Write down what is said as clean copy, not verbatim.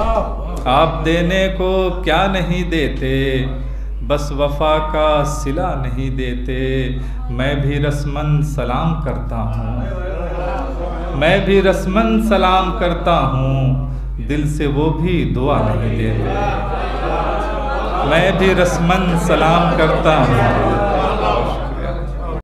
आप देने को क्या नहीं देते, बस वफा का सिला नहीं देते। मैं भी रस्मन सलाम करता हूँ, मैं भी रस्मन सलाम करता हूँ, दिल से वो भी दुआ नहीं देते। मैं भी रस्मन सलाम करता हूँ,